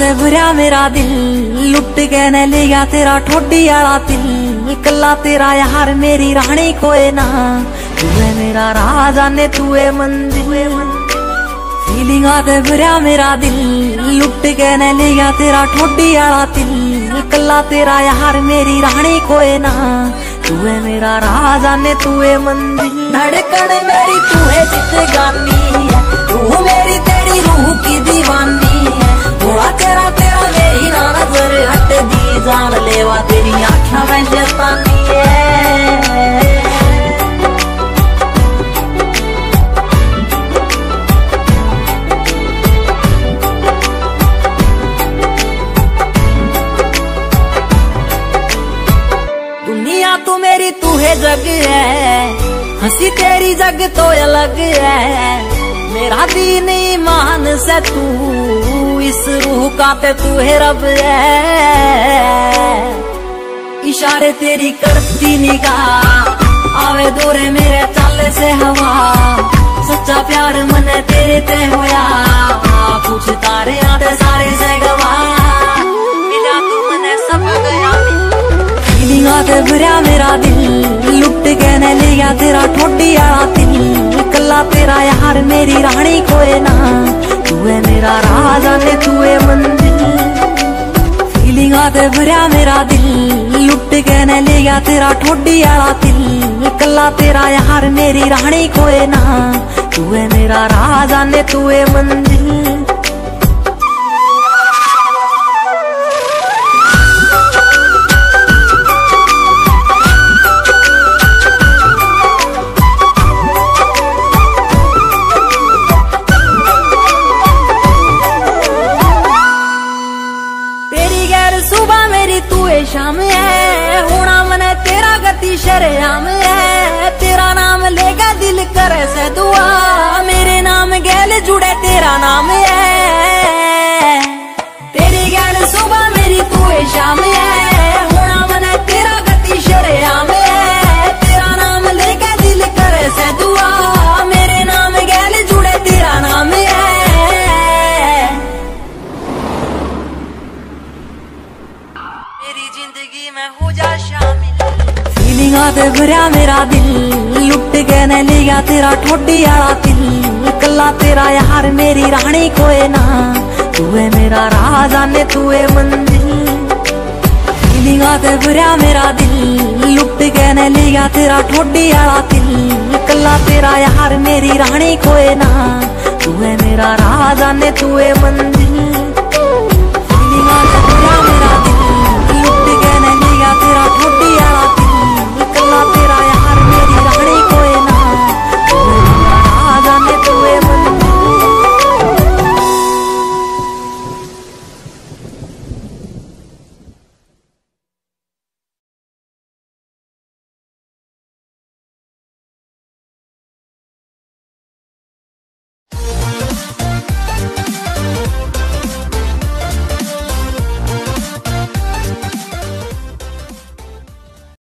दे बुरा मेरा दिल, लुट के न लिया तेरा ठोडी आला दिल। कला तेरा यार मेरी रानी कोई ना, तू है मेरा राजा ने तू है मंदिर। फीलिंग आते बुरा मेरा दिल, लुट के न लिया तेरा ठोडी आला दिल। कला तेरा यार मेरी रानी कोई ना, तू है मेरा राजा ने तू है मंदिर। धड़कन मेरी तू है जितगानी है, तू मेरी तेरी रूह की दीवानी है। थोड़ा तेरा तेरा मेरी ना नजर हट दी, जान लेवा तेरी आँखों में जतानी है। तू मेरी तू है जग है, हंसी तेरी जग तो अलग है। मेरा दीन ईमान से तू, इस रूह का पे तू है रब है। इशारे तेरी करती निगाह, आवे दूरे मेरे चाले से हवा। सच्चा प्यार मन तेरे ते होया, कुछ तारे आते सारे से गवा। मिला तू मने सब गया। फीलिंग आते बुरा मेरा दिल, लुट के न लिया तेरा ठोडी आला दिल। कला तेरा यार मेरी रानी कोई ना, तू है मेरा राजा ने तू है मंदिर। फीलिंग आते बुरा मेरा दिल, लुट के न लिया तेरा ठोडी आला दिल। कला तेरा यार मेरी रानी कोई ना, तू है मेरा राजा ने तू है मंदिर। शाम है होना मन तेरा गति शरेआम है। तेरा नाम लेगा दिल करे से दुआ, मेरे नाम गैल जुड़े तेरा नाम है। तेरी गैल सुबह मेरी तू है शाम है, होना मन तेरा गति शरेआम है। तेरा नाम लेगा दिल करे से दुआ, मेरे नाम गैल जुड़े तेरा नाम है। जिंदगी में हो जा शामिल। फीलिंग आते बुरा मेरा दिल, लुट के न लिया तेरा ठोडी आला दिल। कला तेरा यार मेरी रानी कोई ना, तू है मेरा राजा ने तू है मंदिर। फीलिंग आते बुरा मेरा दिल, लुट के न लिया तेरा ठोडी आला दिल। कला तेरा यार मेरी रानी कोई ना, तू है मेरा राजा ने तू है मंदिर।